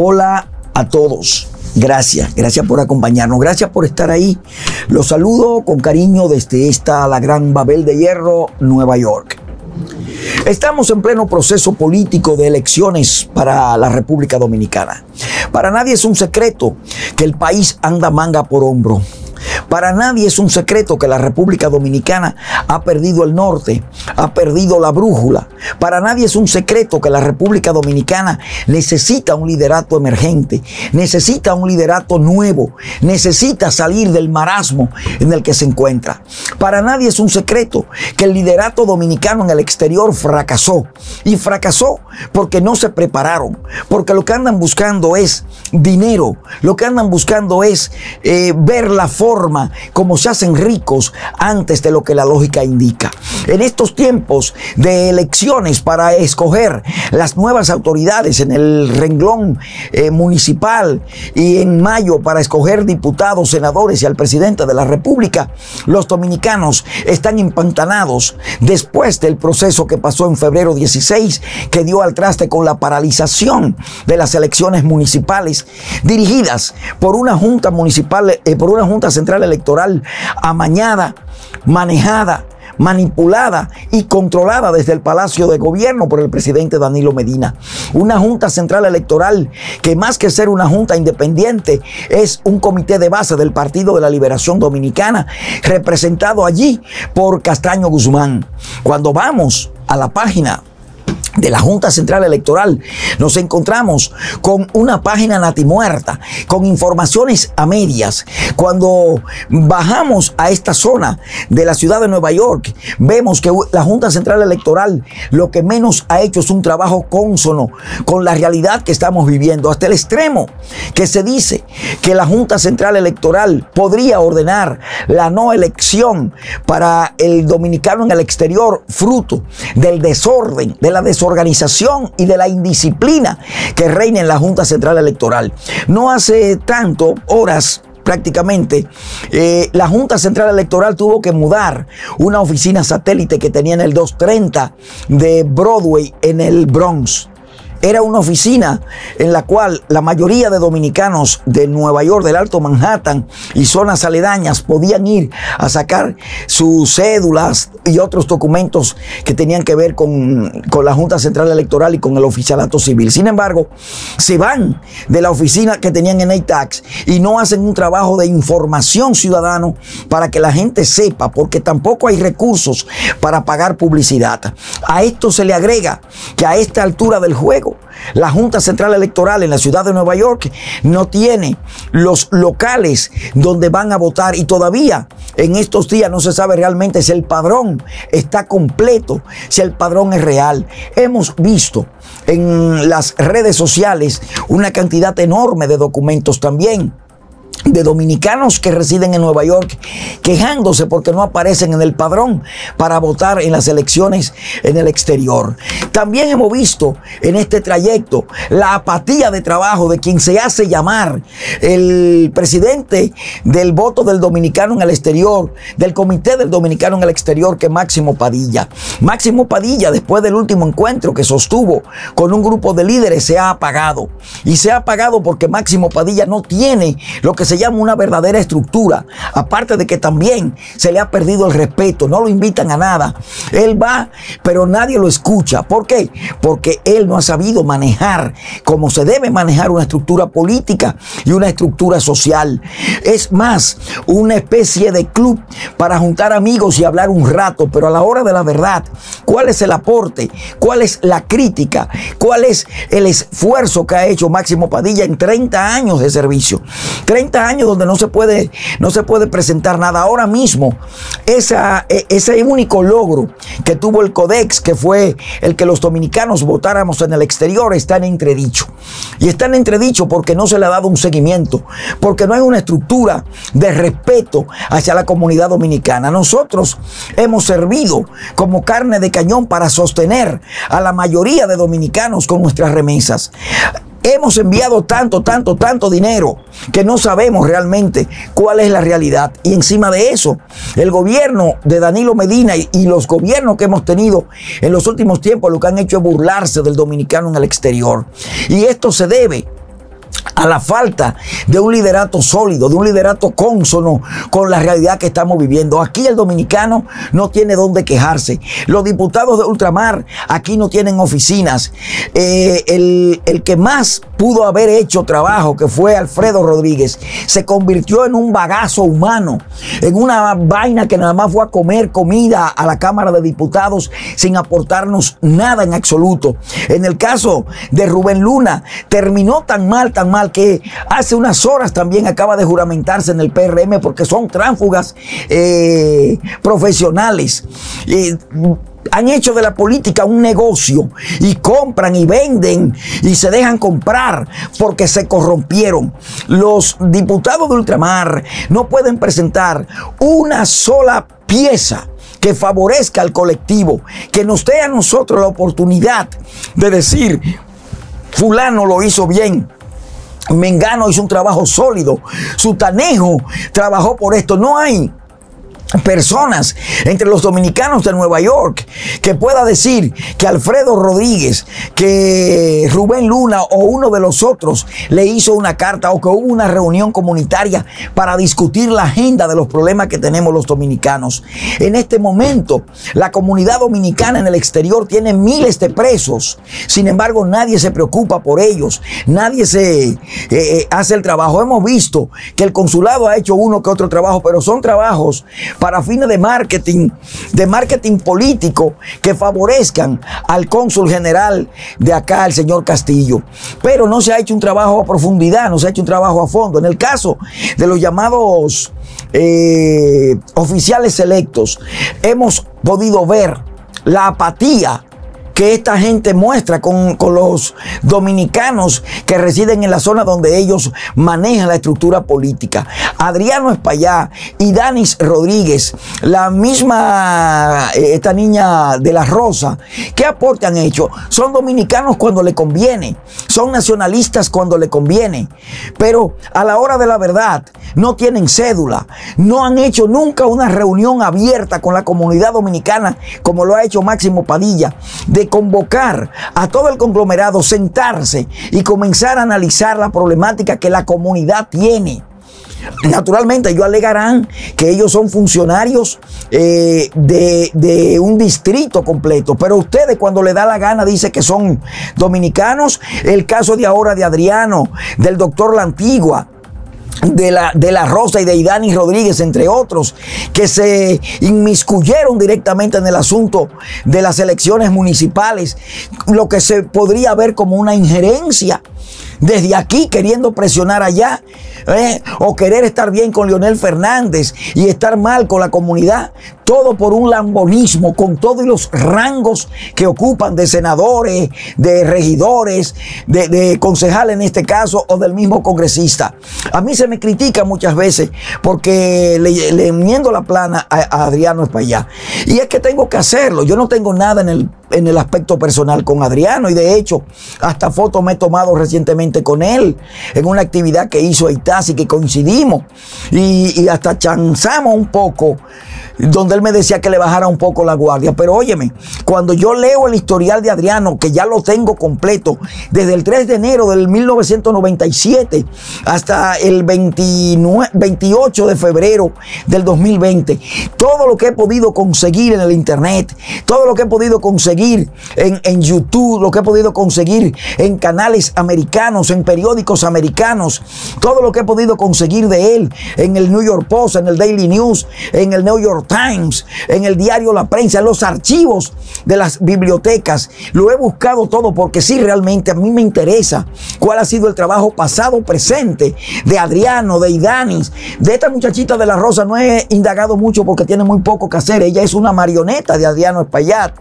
Hola a todos. Gracias, gracias por acompañarnos, gracias por estar ahí. Los saludo con cariño desde esta la Gran Babel de Hierro, Nueva York. Estamos en pleno proceso político de elecciones para la República Dominicana. Para nadie es un secreto que el país anda manga por hombro. Para nadie es un secreto que la República Dominicana ha perdido el norte, ha perdido la brújula. Para nadie es un secreto que la República Dominicana necesita un liderato emergente, necesita un liderato nuevo, necesita salir del marasmo en el que se encuentra. Para nadie es un secreto que el liderato dominicano en el exterior fracasó. Y fracasó porque no se prepararon, porque lo que andan buscando es dinero, lo que andan buscando es ver la forma como se hacen ricos antes de lo que la lógica indica. En estos tiempos de elecciones para escoger las nuevas autoridades en el renglón municipal y en mayo para escoger diputados, senadores y al presidente de la República, los dominicanos están empantanados después del proceso que pasó en febrero 16, que dio al traste con la paralización de las elecciones municipales dirigidas por una junta municipal, por una Junta Central Electoral amañada, manejada, manipulada y controlada desde el Palacio de Gobierno por el presidente Danilo Medina. Una Junta Central Electoral que, más que ser una junta independiente, es un comité de base del Partido de la Liberación Dominicana, representado allí por Castaño Guzmán. Cuando vamos a la página de la Junta Central Electoral, nos encontramos con una página natimuerta, con informaciones a medias. Cuando bajamos a esta zona de la ciudad de Nueva York, vemos que la Junta Central Electoral lo que menos ha hecho es un trabajo cónsono con la realidad que estamos viviendo, hasta el extremo que se dice que la Junta Central Electoral podría ordenar la no elección para el dominicano en el exterior, fruto del desorden, de la desorganización y de la indisciplina que reina en la Junta Central Electoral. No hace tanto, horas prácticamente, la Junta Central Electoral tuvo que mudar una oficina satélite que tenía en el 230 de Broadway en el Bronx. Era una oficina en la cual la mayoría de dominicanos de Nueva York, del Alto Manhattan y zonas aledañas podían ir a sacar sus cédulas y otros documentos que tenían que ver con la Junta Central Electoral y con el oficialato civil. Sin embargo, se van de la oficina que tenían en ATAX y no hacen un trabajo de información ciudadano para que la gente sepa, porque tampoco hay recursos para pagar publicidad. A esto se le agrega que a esta altura del juego la Junta Central Electoral en la ciudad de Nueva York no tiene los locales donde van a votar y todavía en estos días no se sabe realmente si el padrón está completo, si el padrón es real. Hemos visto en las redes sociales una cantidad enorme de documentos también de dominicanos que residen en Nueva York quejándose porque no aparecen en el padrón para votar en las elecciones en el exterior. También hemos visto en este trayecto la apatía de trabajo de quien se hace llamar el presidente del voto del dominicano en el exterior, del comité del dominicano en el exterior, que es Máximo Padilla. Máximo Padilla, después del último encuentro que sostuvo con un grupo de líderes, se ha apagado. Y se ha apagado porque Máximo Padilla no tiene lo que se llama una verdadera estructura, aparte de que también se le ha perdido el respeto, no lo invitan a nada. Él va, pero nadie lo escucha. ¿Por qué? Porque él no ha sabido manejar como se debe manejar una estructura política y una estructura social. Es más, una especie de club para juntar amigos y hablar un rato, pero a la hora de la verdad, ¿cuál es el aporte? ¿Cuál es la crítica? ¿Cuál es el esfuerzo que ha hecho Máximo Padilla en 30 años de servicio? 30 años donde no se puede presentar nada. Ahora mismo, ese único logro que tuvo el Codex, que fue el que los dominicanos votáramos en el exterior, está en entredicho. Y está en entredicho porque no se le ha dado un seguimiento, porque no hay una estructura de respeto hacia la comunidad dominicana. Nosotros hemos servido como carne de cañón para sostener a la mayoría de dominicanos con nuestras remesas. Hemos enviado tanto dinero que no sabemos realmente cuál es la realidad. Y encima de eso, el gobierno de Danilo Medina y los gobiernos que hemos tenido en los últimos tiempos lo que han hecho es burlarse del dominicano en el exterior. Y esto se debe a la falta de un liderato sólido, de un liderato cónsono con la realidad que estamos viviendo. Aquí el dominicano no tiene dónde quejarse. Los diputados de ultramar aquí no tienen oficinas. El que más pudo haber hecho trabajo, que fue Alfredo Rodríguez, se convirtió en un bagazo humano, en una vaina que nada más fue a comer comida a la Cámara de Diputados sin aportarnos nada en absoluto. En el caso de Rubén Luna, terminó tan mal que hace unas horas también acaba de juramentarse en el PRM porque son tránsfugas profesionales. Han hecho de la política un negocio y compran y venden y se dejan comprar porque se corrompieron. Los diputados de ultramar no pueden presentar una sola pieza que favorezca al colectivo, que nos dé a nosotros la oportunidad de decir: fulano lo hizo bien, mengano hizo un trabajo sólido, sutanejo trabajó por esto. No hay personas entre los dominicanos de Nueva York que pueda decir que Alfredo Rodríguez, que Rubén Luna o uno de los otros le hizo una carta o que hubo una reunión comunitaria para discutir la agenda de los problemas que tenemos los dominicanos. En este momento, la comunidad dominicana en el exterior tiene miles de presos. Sin embargo, nadie se preocupa por ellos. Nadie se hace el trabajo. Hemos visto que el consulado ha hecho uno que otro trabajo, pero son trabajos para fines de marketing político que favorezcan al cónsul general de acá, el señor Castillo. Pero no se ha hecho un trabajo a profundidad, no se ha hecho un trabajo a fondo. En el caso de los llamados oficiales electos, hemos podido ver la apatía que esta gente muestra con los dominicanos que residen en la zona donde ellos manejan la estructura política. Adriano Espaillat, Idanis Rodríguez, la misma esta niña de la Rosa, ¿qué aporte han hecho? Son dominicanos cuando le conviene, son nacionalistas cuando le conviene, pero a la hora de la verdad no tienen cédula, no han hecho nunca una reunión abierta con la comunidad dominicana como lo ha hecho Máximo Padilla, de convocar a todo el conglomerado, sentarse y comenzar a analizar la problemática que la comunidad tiene. Naturalmente ellos alegarán que ellos son funcionarios de un distrito completo, pero ustedes cuando le da la gana dicen que son dominicanos. El caso de ahora de Adriano, del doctor Lantigua, de la Rosa y de Idanis Rodríguez, entre otros, que se inmiscuyeron directamente en el asunto de las elecciones municipales, lo que se podría ver como una injerencia desde aquí, queriendo presionar allá, o querer estar bien con Leonel Fernández y estar mal con la comunidad, todo por un lambonismo, con todos los rangos que ocupan de senadores, de regidores, de concejales en este caso, o del mismo congresista. A mí se me critica muchas veces porque le miendo la plana a Adriano Espaillat, y es que tengo que hacerlo. Yo no tengo nada en el aspecto personal con Adriano, y de hecho hasta fotos me he tomado recientemente con él en una actividad que hizo Itaz y que coincidimos y hasta chanzamos un poco, donde él me decía que le bajara un poco la guardia. Pero óyeme, cuando yo leo el historial de Adriano, que ya lo tengo completo desde el 3 de enero del 1997 hasta el 28 de febrero del 2020, todo lo que he podido conseguir en el internet, todo lo que he podido conseguir en YouTube, lo que he podido conseguir en canales americanos, en periódicos americanos, todo lo que he podido conseguir de él en el New York Post, en el Daily News, en el New York Times, en el diario La Prensa, en los archivos de las bibliotecas. Lo he buscado todo porque sí, realmente a mí me interesa cuál ha sido el trabajo pasado, presente de Adriano, de Idanis. De esta muchachita de la Rosa no he indagado mucho porque tiene muy poco que hacer. Ella es una marioneta de Adriano Espaillat,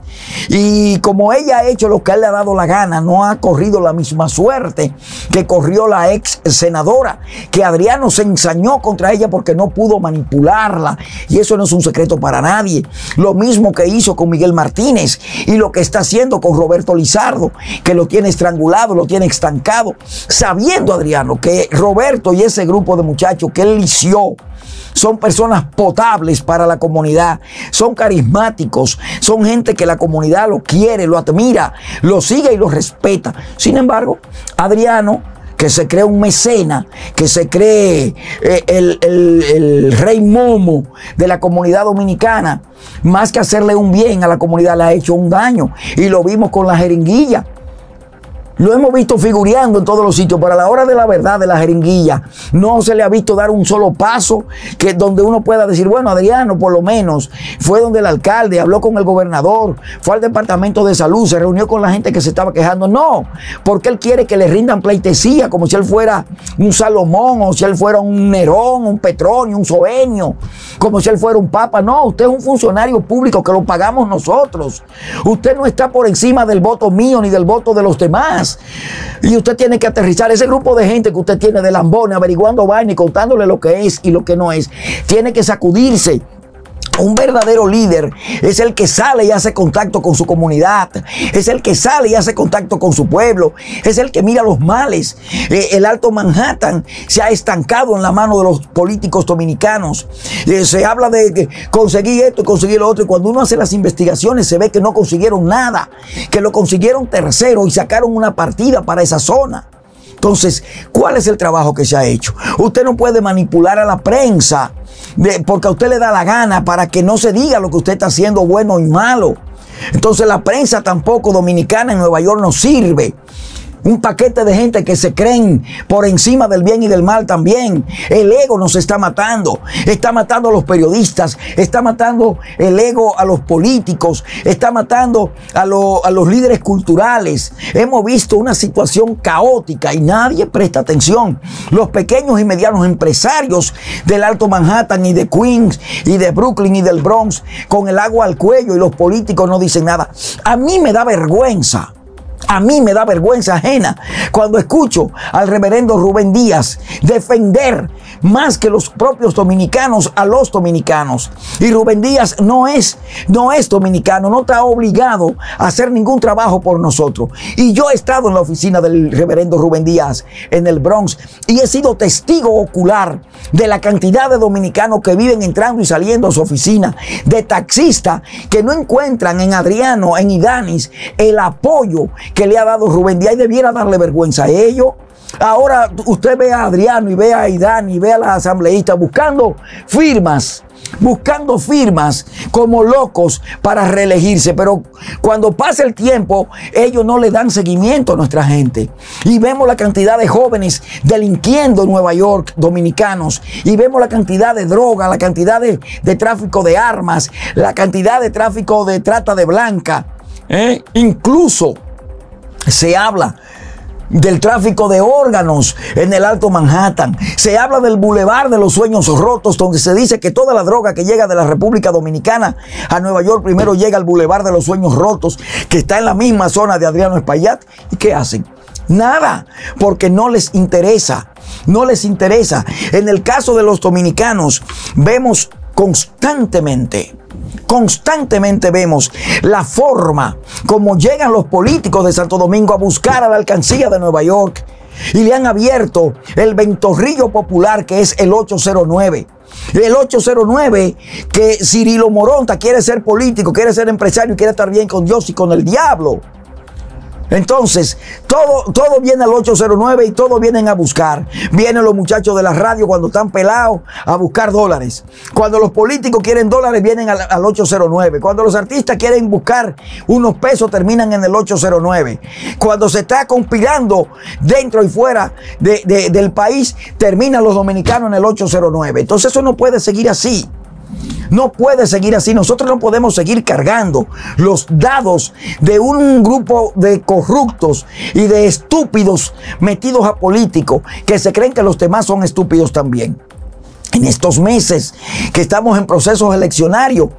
y como ella ha hecho lo que él le ha dado la gana, no ha corrido la misma suerte que corrió la ex senadora, que Adriano se ensañó contra ella porque no pudo manipularla, y eso no es un secreto para nadie. Lo mismo que hizo con Miguel Martínez y lo que está haciendo con Roberto Lizardo, que lo tiene estrangulado, lo tiene estancado, sabiendo Adriano que Roberto y ese grupo de muchachos que él lició son personas potables para la comunidad, son carismáticos, son gente que la comunidad lo quiere, lo admira, lo sigue y lo respeta. Sin embargo, Adriano que se cree un mecenas, que se cree el rey Momo de la comunidad dominicana, más que hacerle un bien a la comunidad, le ha hecho un daño. Y lo vimos con la jeringuilla. Lo hemos visto figureando en todos los sitios, pero a la hora de la verdad de la jeringuilla no se le ha visto dar un solo paso que donde uno pueda decir, bueno, Adriano por lo menos fue donde el alcalde, habló con el gobernador, fue al departamento de salud, se reunió con la gente que se estaba quejando. No, porque él quiere que le rindan pleitesía como si él fuera un Salomón o si él fuera un Nerón, un Petronio, un Sobenio, como si él fuera un papa. No, usted es un funcionario público que lo pagamos nosotros. Usted no está por encima del voto mío ni del voto de los demás. Y usted tiene que aterrizar. Ese grupo de gente que usted tiene de lambones, averiguando vaina y contándole lo que es y lo que no es, tiene que sacudirse. Un verdadero líder es el que sale y hace contacto con su comunidad, es el que sale y hace contacto con su pueblo, es el que mira los males. El Alto Manhattan se ha estancado en la mano de los políticos dominicanos. Se habla de conseguir esto y conseguir lo otro, y cuando uno hace las investigaciones se ve que no consiguieron nada, que lo consiguieron tercero y sacaron una partida para esa zona. Entonces, ¿cuál es el trabajo que se ha hecho? Usted no puede manipular a la prensa porque a usted le da la gana para que no se diga lo que usted está haciendo, bueno y malo. Entonces, la prensa tampoco dominicana en Nueva York no sirve. Un paquete de gente que se creen por encima del bien y del mal también. El ego nos está matando. Está matando a los periodistas. Está matando el ego a los políticos. Está matando a los líderes culturales. Hemos visto una situación caótica y nadie presta atención. Los pequeños y medianos empresarios del Alto Manhattan y de Queens y de Brooklyn y del Bronx con el agua al cuello, y los políticos no dicen nada. A mí me da vergüenza. A mí me da vergüenza ajena cuando escucho al reverendo Rubén Díaz defender más que los propios dominicanos a los dominicanos. Y Rubén Díaz no es dominicano, no está obligado a hacer ningún trabajo por nosotros. Y yo he estado en la oficina del reverendo Rubén Díaz en el Bronx y he sido testigo ocular de la cantidad de dominicanos que viven entrando y saliendo a su oficina, de taxistas que no encuentran en Adriano, en Idanis, el apoyo que le ha dado Rubén Díaz. Y debiera darle vergüenza a ellos. Ahora usted ve a Adriano y ve a Idán y ve a las asambleístas buscando firmas como locos para reelegirse, pero cuando pasa el tiempo ellos no le dan seguimiento a nuestra gente. Y vemos la cantidad de jóvenes delinquiendo en Nueva York, dominicanos, y vemos la cantidad de droga, la cantidad de tráfico de armas, la cantidad de tráfico de trata de blanca. Incluso se habla del tráfico de órganos en el Alto Manhattan. Se habla del Boulevard de los Sueños Rotos, donde se dice que toda la droga que llega de la República Dominicana a Nueva York primero llega al Boulevard de los Sueños Rotos, que está en la misma zona de Adriano Espaillat. ¿Y qué hacen? Nada, porque no les interesa. No les interesa. En el caso de los dominicanos, vemos constantemente vemos la forma como llegan los políticos de Santo Domingo a buscar a la alcancía de Nueva York, y le han abierto el ventorrillo popular que es el 809. El 809, que Cirilo Moronta quiere ser político, quiere ser empresario, quiere estar bien con Dios y con el diablo. Entonces, todo viene al 809 y todos vienen a buscar. Vienen los muchachos de la radio cuando están pelados a buscar dólares. Cuando los políticos quieren dólares, vienen al 809. Cuando los artistas quieren buscar unos pesos, terminan en el 809. Cuando se está conspirando dentro y fuera del país, terminan los dominicanos en el 809. Entonces, eso no puede seguir así. No puede seguir así. Nosotros no podemos seguir cargando los dados de un grupo de corruptos y de estúpidos metidos a políticos que se creen que los demás son estúpidos también. En estos meses que estamos en procesos eleccionarios,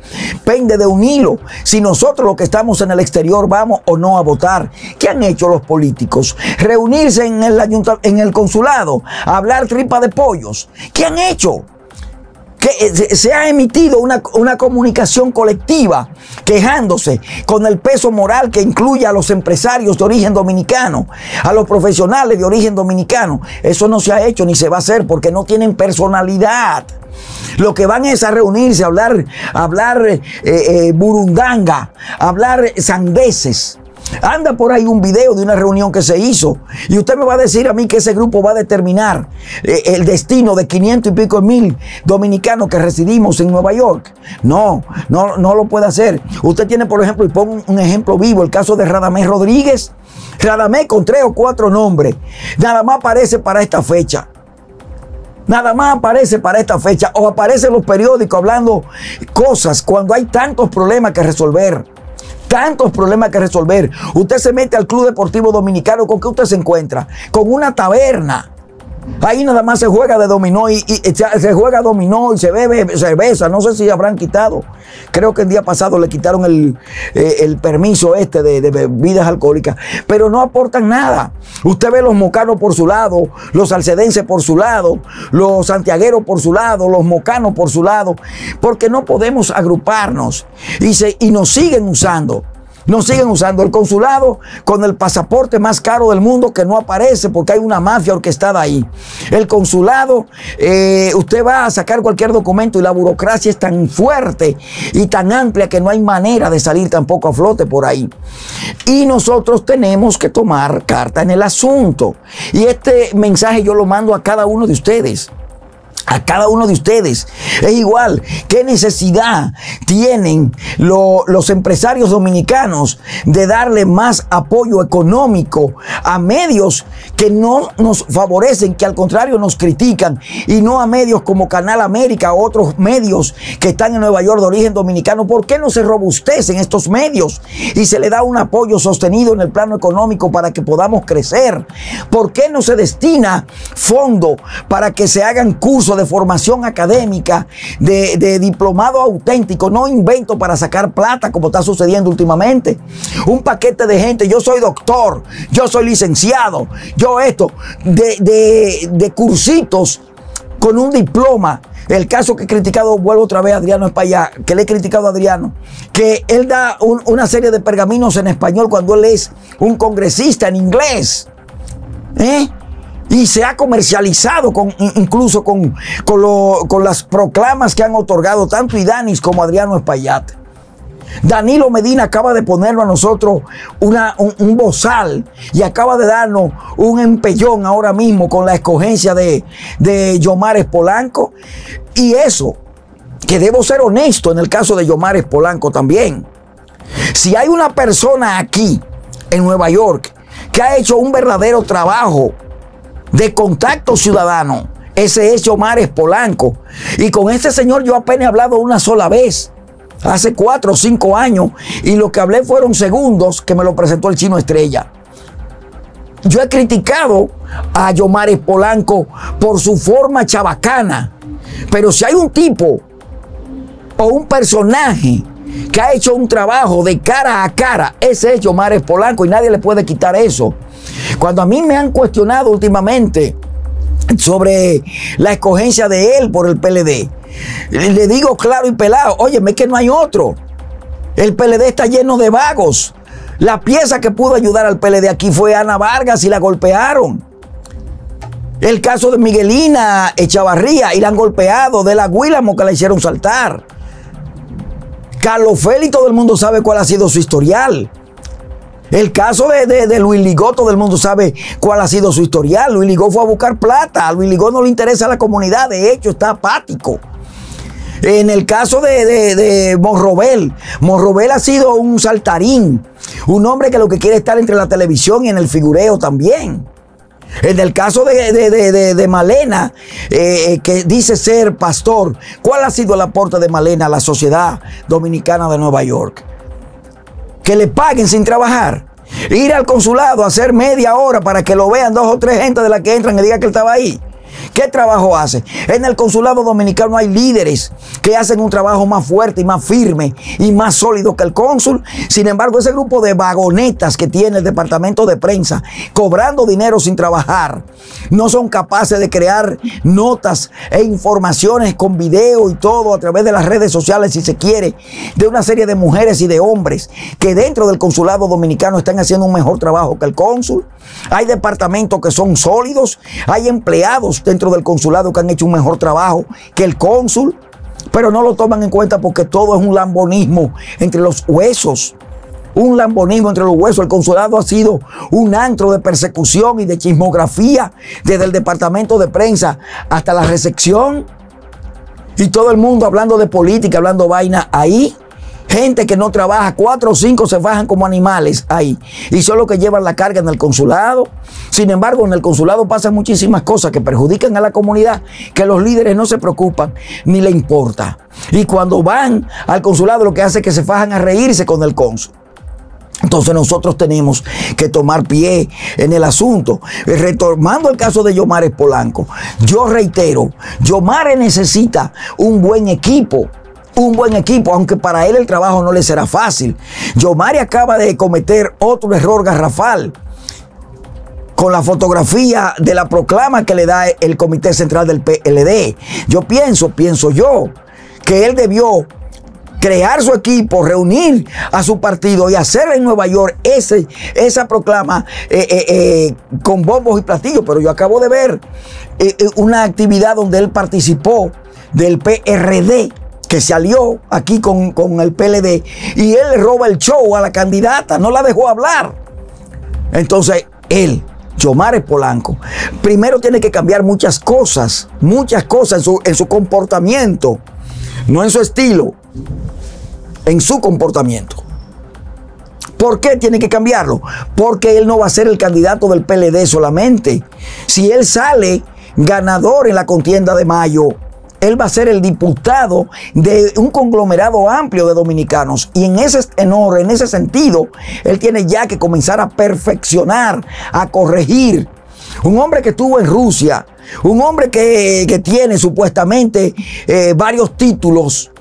pende de un hilo si nosotros los que estamos en el exterior vamos o no a votar. ¿Qué han hecho los políticos? Reunirse en el consulado, hablar tripa de pollos. ¿Qué han hecho? Que se ha emitido una comunicación colectiva quejándose con el peso moral que incluye a los empresarios de origen dominicano, a los profesionales de origen dominicano. Eso no se ha hecho ni se va a hacer porque no tienen personalidad. Lo que van es a reunirse, a hablar burundanga, a hablar sandeces. Anda por ahí un video de una reunión que se hizo y usted me va a decir a mí que ese grupo va a determinar el destino de 500 y pico mil dominicanos que residimos en Nueva York. No lo puede hacer. Usted tiene, por ejemplo, y pongo un ejemplo vivo, el caso de Radamés Rodríguez. Radamés con 3 o 4 nombres. Nada más aparece para esta fecha. Nada más aparece para esta fecha o aparece en los periódicos hablando cosas cuando hay tantos problemas que resolver. Tantos problemas que resolver. Usted se mete al Club Deportivo Dominicano, ¿con qué usted se encuentra? Con una taberna. Ahí nada más se juega de dominó y se bebe cerveza. No sé si habrán quitado. Creo que el día pasado le quitaron el permiso este de bebidas alcohólicas. Pero no aportan nada. Usted ve los mocanos por su lado, los salcedenses por su lado, los santiagueros por su lado, los mocanos por su lado. Porque no podemos agruparnos y nos siguen usando. Nos siguen usando el consulado con el pasaporte más caro del mundo que no aparece porque hay una mafia orquestada ahí. El consulado, usted va a sacar cualquier documento y la burocracia es tan fuerte y tan amplia que no hay manera de salir tampoco a flote por ahí. Y nosotros tenemos que tomar carta en el asunto. Y este mensaje yo lo mando a cada uno de ustedes. A cada uno de ustedes. Es igual, ¿qué necesidad tienen los empresarios dominicanos de darle más apoyo económico a medios que no nos favorecen, que al contrario nos critican, y no a medios como Canal América o otros medios que están en Nueva York de origen dominicano? ¿Por qué no se robustecen estos medios y se le da un apoyo sostenido en el plano económico para que podamos crecer? ¿Por qué no se destina fondo para que se hagan cursos de formación académica, de diplomado auténtico, no invento para sacar plata como está sucediendo últimamente? Un paquete de gente, yo soy doctor, yo soy licenciado, yo esto, de cursitos con un diploma. El caso que he criticado, vuelvo otra vez a Adriano Espaillat, que le he criticado a Adriano, que él da una serie de pergaminos en español cuando él es un congresista en inglés. Y se ha comercializado incluso con las proclamas que han otorgado tanto Idanis como Adriano Espaillat. Danilo Medina acaba de ponernos a nosotros un bozal y acaba de darnos un empellón ahora mismo con la escogencia de Yomares Polanco. Y eso, que debo ser honesto en el caso de Yomares Polanco también. Si hay una persona aquí en Nueva York que ha hecho un verdadero trabajo de contacto ciudadano, ese es Yomares Polanco. Y con este señor yo apenas he hablado una sola vez, hace 4 o 5 años, y lo que hablé fueron segundos que me lo presentó el Chino Estrella. Yo he criticado a Yomares Polanco por su forma chabacana, pero si hay un tipo o un personaje que ha hecho un trabajo de cara a cara, ese es Yomares Polanco y nadie le puede quitar eso. Cuando a mí me han cuestionado últimamente sobre la escogencia de él por el PLD, le digo claro y pelado, óyeme, es que no hay otro. El PLD está lleno de vagos. La pieza que pudo ayudar al PLD aquí fue Ana Vargas y la golpearon. El caso de Miguelina Echavarría y la han golpeado, de la Guilamo que la hicieron saltar. Carlos Félix, todo el mundo sabe cuál ha sido su historial. El caso de Luis Ligó, todo el mundo sabe cuál ha sido su historial. Luis Ligó fue a buscar plata. A Luis Ligó no le interesa a la comunidad. De hecho, está apático. En el caso de Monrobel, Monrobel ha sido un saltarín. Un hombre que lo que quiere es estar entre la televisión y en el figureo también. En el caso de Malena, que dice ser pastor, ¿cuál ha sido el aporte de Malena a la sociedad dominicana de Nueva York? Que le paguen sin trabajar, ir al consulado a hacer media hora para que lo vean 2 o 3 gente de la que entran y digan que él estaba ahí. ¿Qué trabajo hace? En el consulado dominicano hay líderes que hacen un trabajo más fuerte y más firme y más sólido que el cónsul. Sin embargo, ese grupo de vagonetas que tiene el departamento de prensa, cobrando dinero sin trabajar, no son capaces de crear notas e informaciones con video y todo a través de las redes sociales, si se quiere, de una serie de mujeres y de hombres que dentro del consulado dominicano están haciendo un mejor trabajo que el cónsul. Hay departamentos que son sólidos, hay empleados dentro del consulado que han hecho un mejor trabajo que el cónsul, pero no lo toman en cuenta porque todo es un lambonismo entre los huesos. un lambonismo entre los huesos. El consulado ha sido un antro de persecución y de chismografía desde el departamento de prensa hasta la recepción. Y todo el mundo hablando de política, hablando vaina ahí. Gente que no trabaja, 4 o 5 se bajan como animales ahí y son los que llevan la carga en el consulado. Sin embargo, en el consulado pasan muchísimas cosas que perjudican a la comunidad, que los líderes no se preocupan ni le importa. Y cuando van al consulado lo que hace es que se fajan a reírse con el cónsul. Entonces nosotros tenemos que tomar pie en el asunto. Retomando el caso de Yomares Polanco, yo reitero, Yomares necesita un buen equipo. Un buen equipo, aunque para él el trabajo no le será fácil. Yomares acaba de cometer otro error garrafal con la fotografía de la proclama que le da el Comité Central del PLD. Yo pienso yo, que él debió crear su equipo, reunir a su partido y hacer en Nueva York esa proclama con bombos y platillos. Pero yo acabo de ver una actividad donde él participó del PRD, que se alió aquí con el PLD, y él le roba el show a la candidata, no la dejó hablar. Entonces él, Yomares Polanco, primero tiene que cambiar muchas cosas en su comportamiento, no en su estilo, en su comportamiento. ¿Por qué tiene que cambiarlo? Porque él no va a ser el candidato del PLD solamente. Si él sale ganador en la contienda de mayo, él va a ser el diputado de un conglomerado amplio de dominicanos. Y en ese tenor, en ese sentido, él tiene ya que comenzar a perfeccionar, a corregir. Un hombre que estuvo en Rusia, un hombre que tiene supuestamente varios títulos,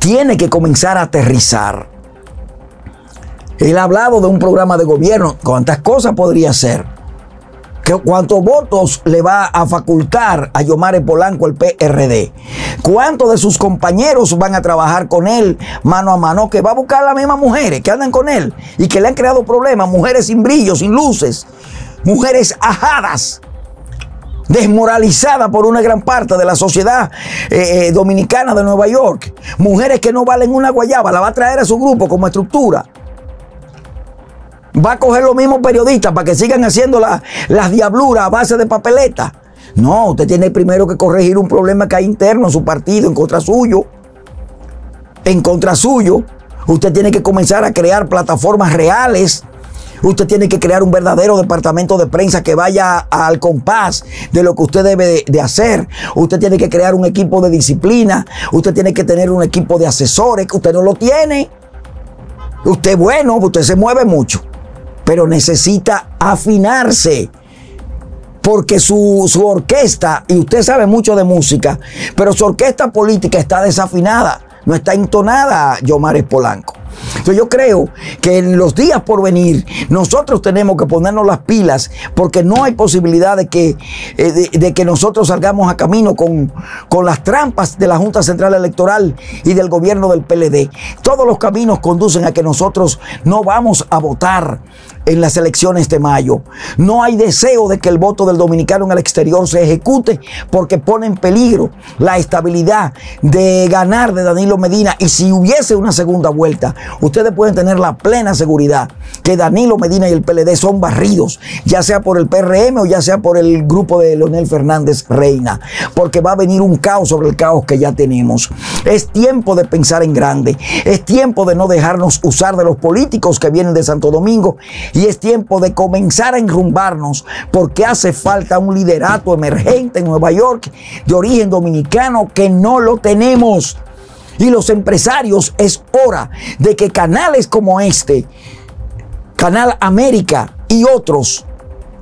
tiene que comenzar a aterrizar. Él ha hablado de un programa de gobierno. ¿Cuántas cosas podría hacer? ¿Cuántos votos le va a facultar a Yomares Polanco el PRD? ¿Cuántos de sus compañeros van a trabajar con él mano a mano? Que va a buscar a las mismas mujeres que andan con él y que le han creado problemas. Mujeres sin brillo, sin luces. Mujeres ajadas, desmoralizadas por una gran parte de la sociedad dominicana de Nueva York. Mujeres que no valen una guayaba. La va a traer a su grupo como estructura. Va a coger los mismos periodistas para que sigan haciendo las diabluras a base de papeleta. No, usted tiene primero que corregir un problema que hay interno en su partido, en contra suyo. En contra suyo. Usted tiene que comenzar a crear plataformas reales. Usted tiene que crear un verdadero departamento de prensa que vaya al compás de lo que usted debe de hacer. Usted tiene que crear un equipo de disciplina. Usted tiene que tener un equipo de asesores que usted no lo tiene. Usted, bueno, usted se mueve mucho, pero necesita afinarse, porque su orquesta, y usted sabe mucho de música, pero su orquesta política está desafinada, no está entonada, Yomares Polanco. Entonces yo creo que en los días por venir nosotros tenemos que ponernos las pilas, porque no hay posibilidad de que nosotros salgamos a camino con las trampas de la Junta Central Electoral y del gobierno del PLD. Todos los caminos conducen a que nosotros no vamos a votar en las elecciones de mayo. No hay deseo de que el voto del dominicano en el exterior se ejecute, porque pone en peligro la estabilidad de ganar de Danilo Medina. Y si hubiese una segunda vuelta, ustedes pueden tener la plena seguridad que Danilo Medina y el PLD son barridos, ya sea por el PRM o ya sea por el grupo de Leonel Fernández Reina, porque va a venir un caos sobre el caos que ya tenemos. Es tiempo de pensar en grande, es tiempo de no dejarnos usar de los políticos que vienen de Santo Domingo, y es tiempo de comenzar a enrumbarnos, porque hace falta un liderato emergente en Nueva York de origen dominicano, que no lo tenemos. Y los empresarios, es hora de que canales como este, Canal América y otros,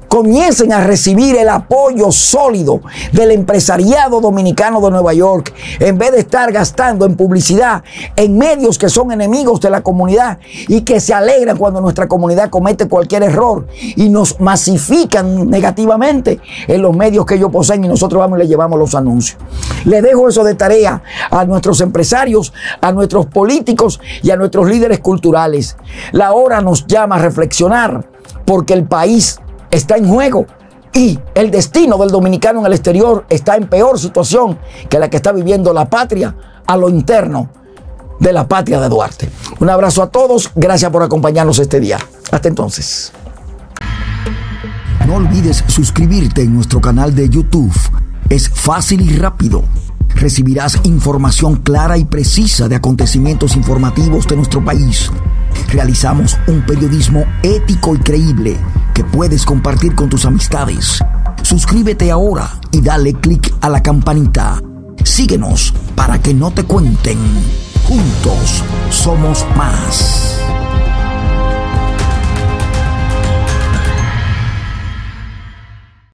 comiencen a recibir el apoyo sólido del empresariado dominicano de Nueva York, en vez de estar gastando en publicidad, en medios que son enemigos de la comunidad y que se alegran cuando nuestra comunidad comete cualquier error y nos masifican negativamente en los medios que ellos poseen, y nosotros vamos y le llevamos los anuncios. Les dejo eso de tarea a nuestros empresarios, a nuestros políticos y a nuestros líderes culturales. La hora nos llama a reflexionar, porque el país está en juego y el destino del dominicano en el exterior está en peor situación que la que está viviendo la patria a lo interno de la patria de Duarte. Un abrazo a todos, gracias por acompañarnos este día. Hasta entonces. No olvides suscribirte en nuestro canal de YouTube. Es fácil y rápido. Recibirás información clara y precisa de acontecimientos informativos de nuestro país. Realizamos un periodismo ético y creíble que puedes compartir con tus amistades. Suscríbete ahora y dale clic a la campanita. Síguenos para que no te cuenten. Juntos somos más.